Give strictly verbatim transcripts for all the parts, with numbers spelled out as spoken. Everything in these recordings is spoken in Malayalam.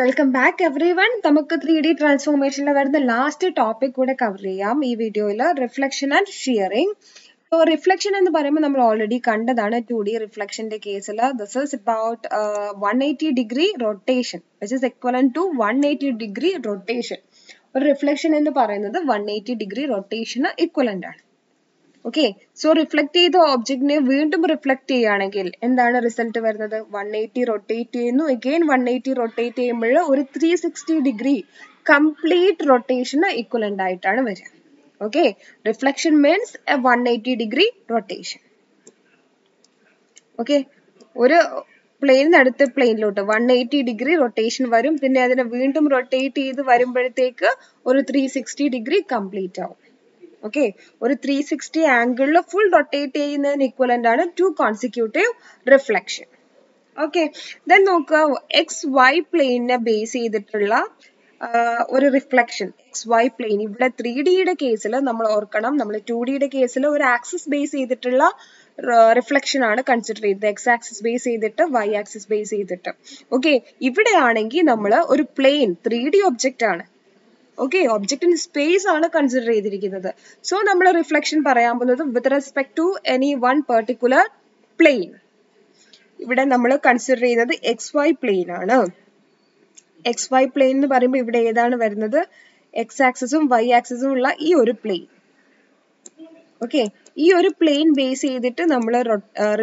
Welcome back everyone. Namakku three D transformation la varna last topic kuda cover cheyyam ee video la reflection and shearing. So reflection ennu parayumbo nammal already kandadana two D reflection de case la this is about uh, one hundred eighty degree rotation which is equivalent to one hundred eighty degree rotation. Reflection ennu parayunnathu one hundred eighty degree rotation equivalent aanu. Okay, so reflect the object ne veendum reflect cheyanengil endana result varunathu one hundred eighty rotate cheyunu again one hundred eighty rotate cheyumbol oru three hundred sixty degree complete rotation equivalent aayitana varu. Okay, reflection means a one hundred eighty degree rotation. Okay, oru plane adutha plane lotu one hundred eighty degree rotation varum pinne adine veendum rotate cheyidu varumbolathu oru three hundred sixty degree complete aavum. Okay, one three hundred sixty angle full rotate cheyyunnadine equivalent aanu two consecutive reflection. Okay, then nokka xy plane ne base cheyidittulla oru reflection xy plane ivide three D ide case la nammal orkanam nammal two D ide case la oru axis base cheyidittulla reflection aanu consider cheyidittu x axis base cheyidittu y axis base cheyidittu. Okay, ivide aanengi nammal oru plane three D object aanu. Okay, object in space aanu consider cheyidirikkunnathu. So nammal reflection parayan povathu with respect to any one particular plane. Ivide nammal consider cheyidathu xy plane aanu. Xy plane nu parayumbo ivide edana varunathu x axis um y axis um ulla ee oru plane. Okay, ee oru plane base cheyidittu nammal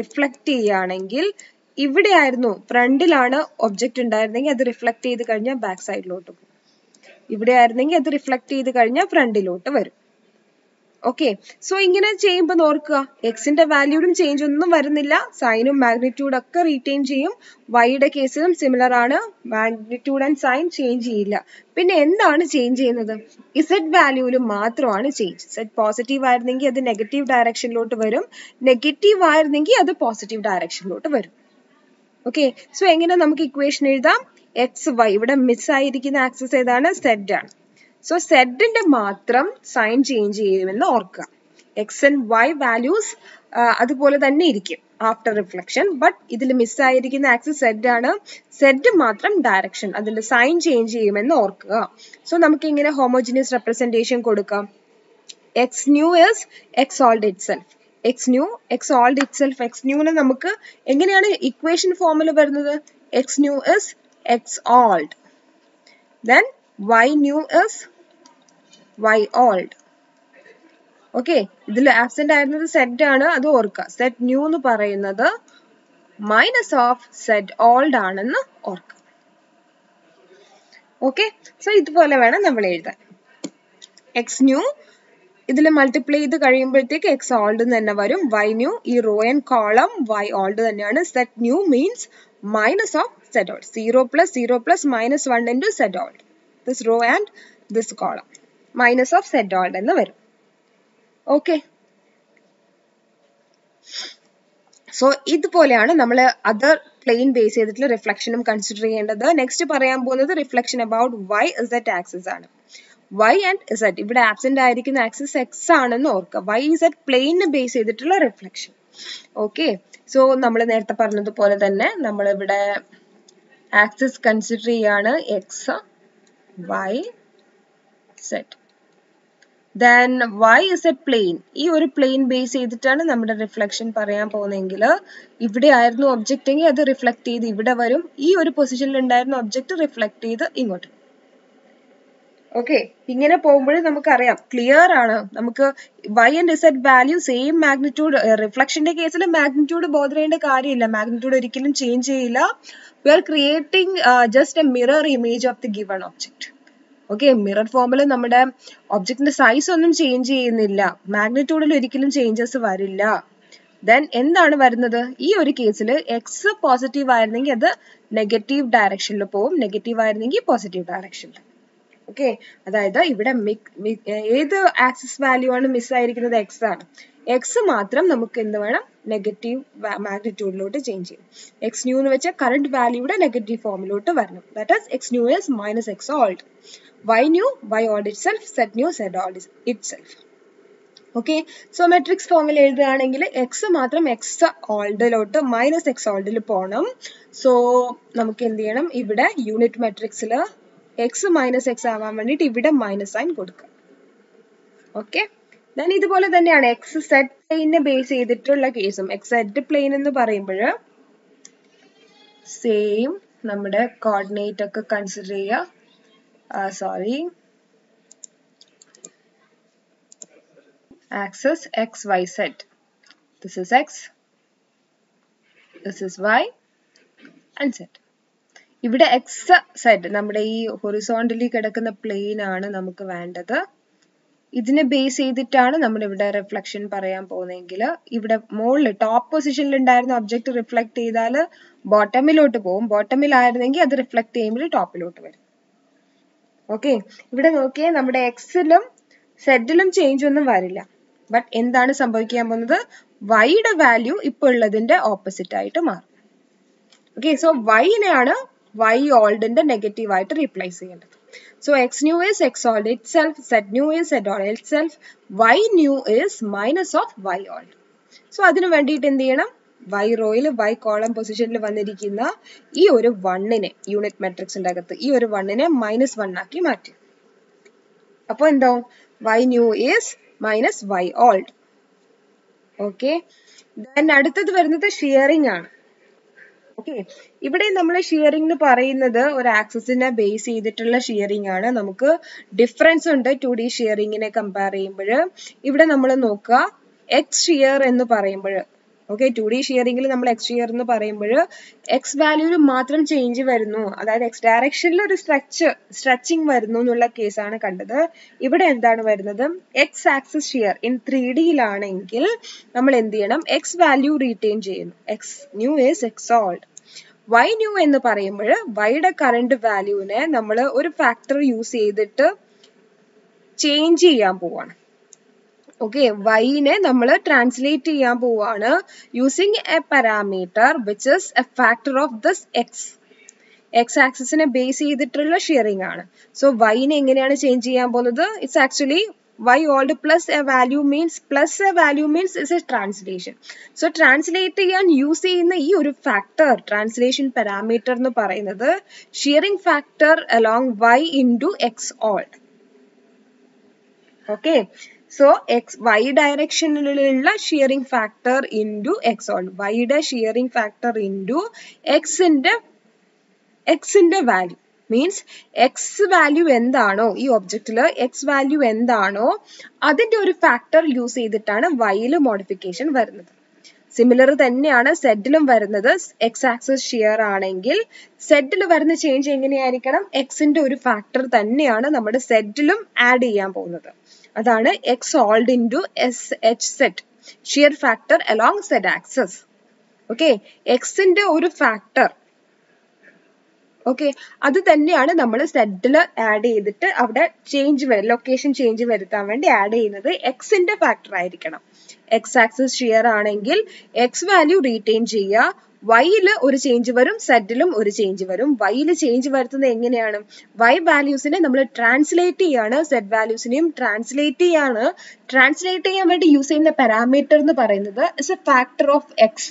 reflect cheyanengil ivide aayirunnu frontil aanu object undayirunnengil adu reflect cheyidu kanjal back side lotu. ഇവിടെ ആയിരുന്നെങ്കിൽ അത് റിഫ്ലക്ട് ചെയ്ത് കഴിഞ്ഞാൽ ഫ്രണ്ടിലോട്ട് വരും. ഓക്കെ, സോ ഇങ്ങനെ ചെയ്യുമ്പോൾ ഓർക്കുക എക്സിന്റെ വാല്യൂലും ചേഞ്ച് ഒന്നും വരുന്നില്ല, സൈനും മാഗ്നിറ്റ്യൂഡ് ഒക്കെ റീറ്റെയിൻ ചെയ്യും. വൈയുടെ കേസിലും സിമിലർ ആണ്, മാഗ്നിറ്റ്യൂഡ് ആൻഡ് സൈൻ ചേഞ്ച് ചെയ്യില്ല. പിന്നെ എന്താണ് ചേഞ്ച് ചെയ്യുന്നത്? ഇസെഡ് വാല്യൂവിൽ മാത്രമാണ് ചേഞ്ച്. സെഡ് പോസിറ്റീവ് ആയിരുന്നെങ്കിൽ അത് നെഗറ്റീവ് ഡയറക്ഷനിലോട്ട് വരും, നെഗറ്റീവ് ആയിരുന്നെങ്കിൽ അത് പോസിറ്റീവ് ഡയറക്ഷനിലോട്ട് വരും. ഓക്കെ, സോ എങ്ങനെ നമുക്ക് ഇക്വേഷൻ എഴുതാം? എക്സ് വൈ ഇവിടെ മിസ്സായിരിക്കുന്ന ആക്സസ് ഏതാണ്? സെഡ് ആണ്. സോ സെഡിന്റെ മാത്രം സൈൻ ചേഞ്ച് ചെയ്യുമെന്ന് ഓർക്കുക. എക്സ് ആൻഡ് വൈ വാല്യൂസ് അതുപോലെ തന്നെ ഇരിക്കും ആഫ്റ്റർ റിഫ്ലക്ഷൻ, ബട്ട് ഇതിൽ മിസ്സായിരിക്കുന്ന ആക്സസ് സെഡ് ആണ്. സെഡ് മാത്രം ഡയറക്ഷൻ അതിന്റെ സൈൻ ചേഞ്ച് ചെയ്യുമെന്ന് ഓർക്കുക. സോ നമുക്ക് ഇങ്ങനെ ഹോമോജിനിയസ് റെപ്രസെന്റേഷൻ കൊടുക്കാം. X new is X old itself. X new X old itself. X ന്യൂനെ നമുക്ക് എങ്ങനെയാണ് ഇക്വേഷൻ ഫോമിൽ വരുന്നത്? X new is x old, then y new is y old. Okay, idil absent aayirunathu z aanu, adu orka z new nu parayunnathu minus of z old aanennu orka. Okay, so idu pole vena nammal ezhuthan x new idil multiply idu kariyumbolathu x old nu enna varum, y new ee row and column y old thaniyana. Z new means minus of z old, zero plus zero plus minus one into z old, this row and this column minus of z old ennu varum. Okay, so idu poleyana nammal other plane base edittulla reflection um consider cheyendathu. Next parayan povunnathu reflection about y z axis aanu. Y and z ഇവിടെ absent ആയിരിക്കുന്ന axis x ആണെന്ന് ഓർക്കുക. Y z plane base ചെയ്തിട്ടുള്ള reflection. Okay, so നമ്മൾ നേരത്തെ പറഞ്ഞതുപോലെ തന്നെ നമ്മൾ ഇവിടെ axis consider ചെയ്യാണ് x y z, then y z plane ഈ ഒരു plane base ചെയ്തിട്ടാണ് നമ്മുടെ reflection പറയാൻ പോകുന്നെങ്കിൽ ഇവിടെ ആയിരുന്നു object എങ്കിൽ അത് reflect ചെയ്ത് ഇവിടെ വരും, ഈ ഒരു പൊസിഷനിൽ ഉണ്ടായിരുന്ന object reflect ചെയ്ത് ഇങ്ങോട്ട്. ഓക്കെ, ഇങ്ങനെ പോകുമ്പോഴേ നമുക്കറിയാം ക്ലിയർ ആണ് നമുക്ക് Y and Z value same magnitude. റിഫ്ലക്ഷന്റെ കേസിൽ മാഗ്നിറ്റ്യൂഡ് ബോധർ ചെയ്യേണ്ട കാര്യമില്ല, മാഗ്നിറ്റ്യൂഡ് ഒരിക്കലും ചേഞ്ച് ചെയ്യില്ല. We are creating just a mirror image of the given object. Okay, mirror ഫോമിൽ നമ്മുടെ ഒബ്ജക്റ്റിന്റെ സൈസ് ഒന്നും ചേഞ്ച് ചെയ്യുന്നില്ല, മാഗ്നിറ്റ്യൂഡിൽ ഒരിക്കലും ചേഞ്ചസ് വരില്ല. ദെൻ എന്താണ് വരുന്നത്? ഈ ഒരു കേസിൽ എക്സ് പോസിറ്റീവ് ആയിരുന്നെങ്കിൽ അത് നെഗറ്റീവ് ഡയറക്ഷനിൽ പോകും, നെഗറ്റീവ് ആയിരുന്നെങ്കിൽ പോസിറ്റീവ് ഡയറക്ഷനിൽ. ഓക്കെ, അതായത് ഇവിടെ ഏത് ആക്സിസ് വാല്യൂ ആണ് മിസ്സായിരിക്കുന്നത്? എക്സ് ആണ്. എക്സ് മാത്രം നമുക്ക് എന്ത് വേണം? നെഗറ്റീവ് മാഗ്നിറ്റ്യൂഡിലോട്ട് ചേഞ്ച് ചെയ്യും. എക്സ് ന്യൂ എന്ന് വെച്ചാൽ കറണ്ട് വാല്യൂടെ നെഗറ്റീവ് ഫോമിലോട്ട് വരണം. That is X new is minus X old. Y new Y old itself, Z new Z old itself. Okay, so matrix formula ezhudaanengil x matram x old lotu minus x old il ponam. So namukku endu cheyanam ivide unit matrix il x minus x avan vandit ivide minus sign kodukka. Okay, then idupole thanneyana x z plane ne base edittulla case um x z plane ennu parayumbol same nammade coordinate okka consider cheya uh, sorry axis x y z. This is x, this is y and z. Ivide x z nammade ee horizontally kedakkunna plane aanu namukku vendathu. ഇതിനെ ബേസ് ചെയ്തിട്ടാണ് നമ്മൾ ഇവിടെ റിഫ്ലക്ഷൻ പറയാൻ പോകുന്നതെങ്കിൽ ഇവിടെ മോളിൽ ടോപ്പ് പൊസിഷനിൽ ഉണ്ടായിരുന്ന ഒബ്ജക്റ്റ് റിഫ്ലക്ട് ചെയ്താൽ ബോട്ടമിലോട്ട് പോകും. ബോട്ടമിൽ ആയിരുന്നെങ്കിൽ അത് റിഫ്ലക്ട് ചെയ്യുമ്പോൾ ടോപ്പിലോട്ട് വരും. ഓക്കെ, ഇവിടെ നോക്കിയാൽ നമ്മുടെ എക്സിലും സെഡിലും ചേഞ്ച് ഒന്നും വരില്ല. ബട്ട് എന്താണ് സംഭവിക്കാൻ പോകുന്നത്? വൈയുടെ വാല്യൂ ഇപ്പോൾ ഉള്ളതിന്റെ ഓപ്പോസിറ്റ് ആയിട്ട് മാറും. ഓക്കെ, സോ വൈനെയാണ് വൈ ഓൾഡിന്റെ നെഗറ്റീവ് ആയിട്ട് റീപ്ലേസ് ചെയ്യേണ്ടത്. So x new is x old itself, z new is z old itself, y new is minus of y old. So adinu vendite endu cheyanam y row il y column position il vannirikkunna ee oru one ne unit matrix inde agathu ee oru one ne minus one aaki maatti. Appo endho y new is minus y old. Okay, then aduthathu varunathu shearing aanu. Okay, ഇവിടെ നമ്മൾ ഷിയറിംഗ് എന്ന് പറയുന്നത് ഒരു ആക്സിസിനെ ബേസ് ചെയ്തിട്ടുള്ള ഷിയറിംഗ് ആണ്. നമുക്ക് ഡിഫറൻസ് ഉണ്ട് ടു ഡി ഷിയറിംഗിനെ കമ്പയർ ചെയ്യുമ്പോൾ. ഇവിടെ നമ്മൾ നോക്കുക എക്സ് ഷിയർ എന്ന് പറയുമ്പോൾ, ഓക്കെ, ടു ഡി ഷിയറിംഗിൽ നമ്മൾ എക്സ് ഷിയർ എന്ന് പറയുമ്പോൾ എക്സ് വാല്യൂവിൽ മാത്രം ചേഞ്ച് വരുന്നു, അതായത് എക്സ് ഡയറക്ഷനിൽ ഒരു സ്ട്രെച്ച് സ്ട്രെച്ചിങ് വരുന്നു എന്നുള്ള കേസാണ് കണ്ടത്. ഇവിടെ എന്താണ് വരുന്നത്? X axis shear in three ഡിയിലാണെങ്കിൽ നമ്മൾ എന്ത് ചെയ്യണം? എക്സ് വാല്യൂ റീറ്റെയിൻ ചെയ്യുന്നു, X new is X old. Y new എന്ന് പറയുമ്പോൾ വൈയുടെ കറണ്ട് വാല്യൂവിനെ നമ്മൾ ഒരു ഫാക്ടർ യൂസ് ചെയ്തിട്ട് ചേഞ്ച് ചെയ്യാൻ പോവാണ്. ഓക്കെ, വൈനെ നമ്മൾ ട്രാൻസ്ലേറ്റ് ചെയ്യാൻ പോവാണ് using a parameter which is a factor of this X. X ആക്സിസിനെ ബേസ് ചെയ്തിട്ടുള്ള ഷിയറിംഗ് ആണ്. സോ വൈനെ എങ്ങനെയാണ് ചേഞ്ച് ചെയ്യാൻ പോകുന്നത്? It's actually y old plus a value means plus a value means is a translation. So translate ചെയ്യാൻ യൂസ് ചെയ്യുന്ന ഈ ഒരു ഫാക്ടർ ട്രാൻസ്ലേഷൻ പാരാമീറ്റർ എന്ന് പറയുന്നത് shearing factor along y into X old. Okay, so X Y ഡയറക്ഷനിലുള്ള shearing factor into X old, വൈയുടെ ഷിയറിംഗ് ഫാക്ടർ ഇൻടു എക്സിന്റെ എക്സിന്റെ വാല്യൂ മീൻസ് എക്സ് വാല്യൂ എന്താണോ ഈ ഒബ്ജക്റ്റിൽ എക്സ് വാല്യൂ എന്താണോ അതിന്റെ ഒരു ഫാക്ടർ യൂസ് ചെയ്തിട്ടാണ് വൈയില് മോഡിഫിക്കേഷൻ വരുന്നത്. സിമിലർ തന്നെയാണ് സെഡിലും വരുന്നത്. എക്സ് ആക്സിസ് ഷിയർ ആണെങ്കിൽ സെഡിൽ വരുന്ന ചേഞ്ച് എങ്ങനെയായിരിക്കണം? എക്സിന്റെ ഒരു ഫാക്ടർ തന്നെയാണ് നമ്മുടെ സെഡിലും ആഡ് ചെയ്യാൻ പോകുന്നത്. അതാണ് X old into S H Z, shear factor along Z axis. Okay, എക്സിന്റെ ഒരു ഫാക്ടർ, ഓക്കെ, അത് തന്നെയാണ് നമ്മൾ സെഡിൽ ആഡ് ചെയ്തിട്ട് അവിടെ ചേഞ്ച് ലൊക്കേഷൻ ചേഞ്ച് വരുത്താൻ വേണ്ടി ആഡ് ചെയ്യുന്നത്. എക്സിന്റെ ഫാക്ടർ ആയിരിക്കണം. എക്സ് ആക്സിസ് ഷിയർ ആണെങ്കിൽ എക്സ് വാല്യൂ റീറ്റെയിൻ ചെയ്യുക, വൈയിൽ ഒരു ചേഞ്ച് വരും, സെഡിലും ഒരു ചേഞ്ച് വരും. വൈയിൽ ചേഞ്ച് വരുത്തുന്നത് എങ്ങനെയാണ്? വൈ വാല്യൂസിനെ നമ്മൾ ട്രാൻസ്ലേറ്റ് ചെയ്യാണ്, സെഡ് വാല്യൂസിനെയും ട്രാൻസ്ലേറ്റ് ചെയ്യാണ്. ട്രാൻസ്ലേറ്റ് ചെയ്യാൻ വേണ്ടി യൂസ് ചെയ്യുന്ന പാരാമീറ്റർ എന്ന് പറയുന്നത് is a factor of X,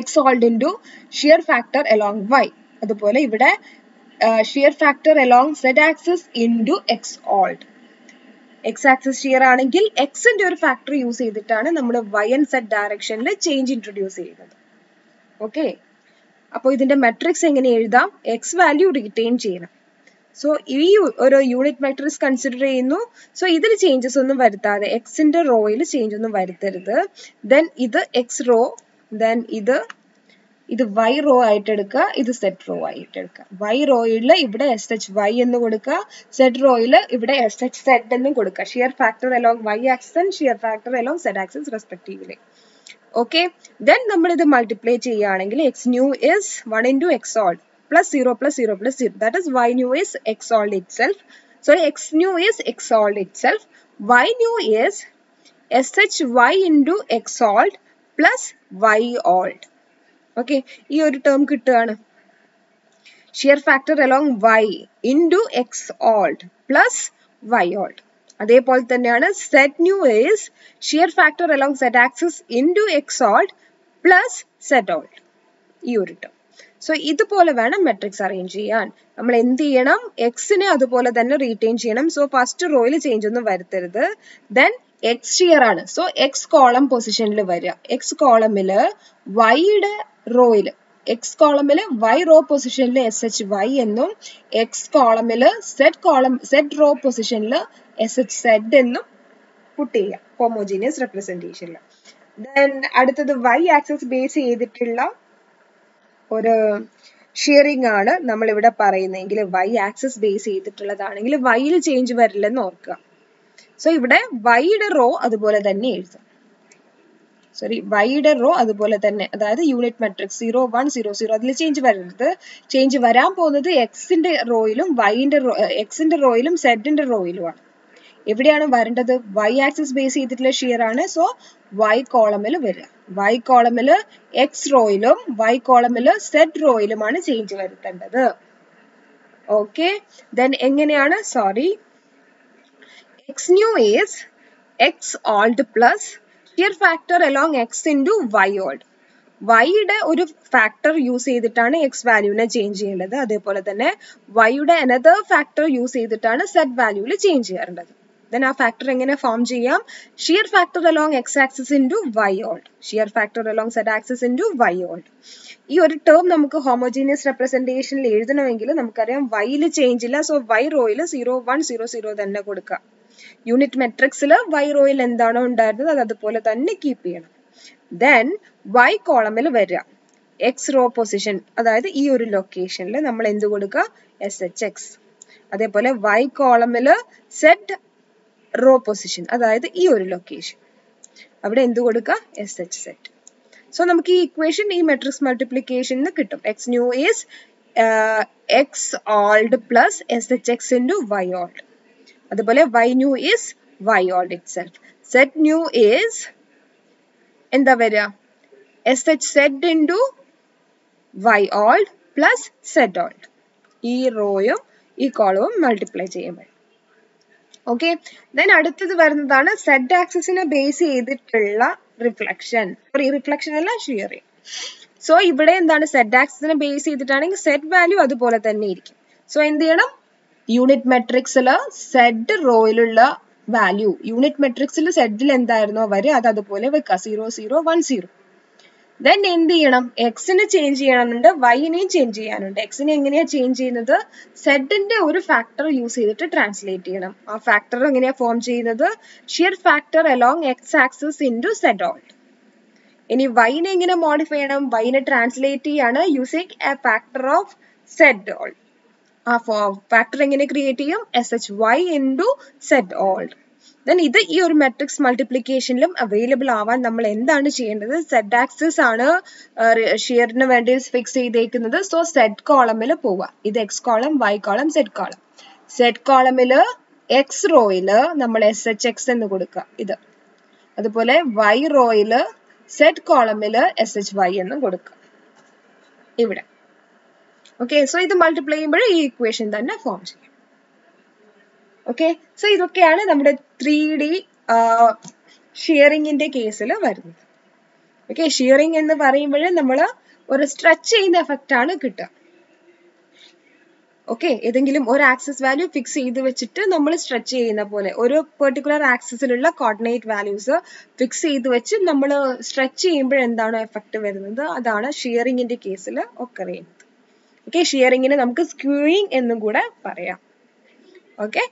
X old into shear factor along Y. അതുപോലെ ഇവിടെ shear factor along Z axis into X old. X axis shear ആണെങ്കിൽ എക്സിന്റെ ഒരു ഫാക്ടർ യൂസ് ചെയ്തിട്ടാണ് നമ്മൾ വൈ ആൻഡ് സെഡ് ഡയറക്ഷനിൽ ചേഞ്ച് ഇൻട്രൊഡ്യൂസ് ചെയ്യുന്നത്. ഓക്കെ, അപ്പോൾ ഇതിന്റെ മെട്രിക്സ് എങ്ങനെ എഴുതാം? എക്സ് വാല്യൂ റീറ്റെയിൻ ചെയ്യണം. സോ ഈ ഒരു യൂണിറ്റ് മെട്രിക്സ് കൺസിഡർ ചെയ്യുന്നു. സോ ഇതിൽ ചേഞ്ചസ് ഒന്നും വരുത്താതെ, എക്സിന്റെ റോയിൽ ചേഞ്ച് ഒന്നും വരുത്തരുത്. ദെൻ ഇത് എക്സ് റോ, ദെൻ ഇത് ഇത് വൈ റോ ആയിട്ട് എടുക്കുക, ഇത് സെഡ് റോ ആയിട്ട് എടുക്കുക. വൈ റോയിൽ ഇവിടെ എസ് എച്ച് വൈ എന്ന് കൊടുക്കുക, സെഡ് റോയിൽ ഇവിടെ എസ് എച്ച് സെഡ് എന്നും കൊടുക്കുക. Shear factor along Y axis, shear factor along Z axis respectively. Okay, then നമ്മൾ ഇത് മൾട്ടിപ്ലൈ ചെയ്യുകയാണെങ്കിൽ X new is one into X old plus zero plus zero plus zero, that is Y new is X old itself. Sorry, X new is X old itself, Y new is S H Y into X old plus Y old. Okay, ഈ ഒരു ടേം കിട്ടുകയാണ്. Shear factor along Y into X old plus Y old. அதே போல் தண்ணியான set nu is shear factor along z axis into x alt plus z alt. So, this is the matrix arrange. We will change x retain. So, first row will change. Then, x here. So, x column position. X column is y row. X column is y row position. Shy. X column is z column. Z row position. Shy. Put here. Homogeneous representation. Then, add the y axis base. Or shearing ആണ് നമ്മൾ ഇവിടെ പറയുന്നെങ്കിൽ y axis base ചെയ്തിട്ടുള്ളതാണെങ്കിൽ y ൽ change വരില്ലെന്ന് ഓർക്കുക. So ഇവിടെ y യുടെ row അതുപോലെ തന്നെ എഴുതാം. Sorry, y യുടെ row അതുപോലെ തന്നെ അതായത് unit matrix zero one zero zero അതിൽ change വരരുത്. Change വരാൻ പോകുന്നത് x ന്റെ row യിലും y ന്റെ x ന്റെ row യിലും z ന്റെ row യിലുമാണ്. എവിടെയാണ് വരേണ്ടത്? y axis base ചെയ്തിട്ടുള്ള shear ആണ്. So y column ൽ വരിക. Y column ൽ x row ilum, y column ൽ z row ilum ആണ് change വരുത്തേണ്ടത്. Okay, then എങ്ങനെയാണ്? Sorry, x nu is x alt plus shear factor along x into y alt. Y യുടെ ഒരു factor use ചെയ്തിട്ടാണ് x value നെ change ചെയ്യേണ്ടത്. അതേപോലെ തന്നെ y യുടെ another factor use ചെയ്തിട്ടാണ് z value ൽ change ചെയ്യേണ്ടത്. Then our factor engine form cheyam shear factor along x axis into y alt, shear factor along z axis into y alt. Ee oru term namukku homogeneous representation il ezhudanavengil namukku ariyam y il change illa, so y row il zero one zero zero thanne kodukka. Unit matrix il y row il endano undayirundathu adu adupole thanne keep cheyanam. Then y column il varra x row position adayithu ee oru location il nammal endu kodukka shx, adhe pole y column il z row position. That is the location. Now, what is S H set? So, we have this equation, E matrix multiplication. X nu is uh, X alt plus S H X into Y alt. That is Y nu is Y alt itself. Z nu is S H Z into Y alt plus Z alt. E row, E column multiply. Okay, then അടുത്തത് വരുന്നതാണ് z axis നെ base ചെയ്തിട്ടുള്ള reflection. Sorry, reflection അല്ല shearing. So ഇവിടെ എന്താണ് z axis നെ base ചെയ്തിട്ടാണെങ്കിൽ z value അതുപോലെ തന്നെ ഇരിക്കും. So എന്ത് ചെയ്യണം? Unit matrix ല z row ലുള്ള value, unit matrix ല z ൽ എന്തായിരുന്നു വരെ അത് അതുപോലെ വെക്കുക zero zero one zero. Then എന്ത് ചെയ്യണം? x നെ change ചെയ്യാനുണ്ട്, y നെയും change ചെയ്യാനുണ്ട്. X നെ എങ്ങനെയാ change ചെയ്യുന്നത്? Z ന്റെ ഒരു factor use ചെയ്തിട്ട് translate ചെയ്യണം. ആ factor എങ്ങനെയാ form ചെയ്യുന്നത്? Shear factor along x axis into z alt. ഇനി y നെ എങ്ങനെ modify ചെയ്യണം? Y നെ translate ചെയ്യാണ് using a factor of z alt. ആ factor എങ്ങനെ create ചെയ്യും? S H Y into z alt. Then this is matrix multiplication available Awan नम्मल एंदानु चेयेंडतु z axis आनु shear nu vendi fix cheyidekkunnathu, so z column il pova, idu x column, y column, z column, z column il x row il nammal S H X ennu kodukka, idu adupole y row il z column il S H Y ennu kodukka ivide. Okay, so idu multiply cheyumbol ee equation thanne form cheyum. Okay, so ഇതൊക്കെയാണ് നമ്മുടെ three D shearing ന്റെ കേസിൽ വരുന്നത്. Okay, shearing എന്ന് പറയുമ്പോൾ നമ്മൾ ഒരു stretch ചെയ്യുന്ന effect ആണ് കിട്ടുക. Okay, ഏതെങ്കിലും ഒരു axis value fix ചെയ്തു വെച്ചിട്ട് നമ്മൾ stretch ചെയ്യുന്ന പോലെ ഒരു particular axisലുള്ള coordinate values fix ചെയ്തു വെച്ച് നമ്മൾ stretch ചെയ്യുമ്പോൾ എന്താണ് effect വരുന്നത്, അതാണ് shearing ന്റെ കേസിൽ occur ചെയ്യുന്നത്. Okay, shearing നെ നമുക്ക് skewing എന്ന് കൂടെ പറയാം. Okay.